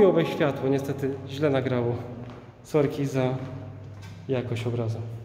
chujowe światło, niestety źle nagrało. Sorki za jakość obrazu.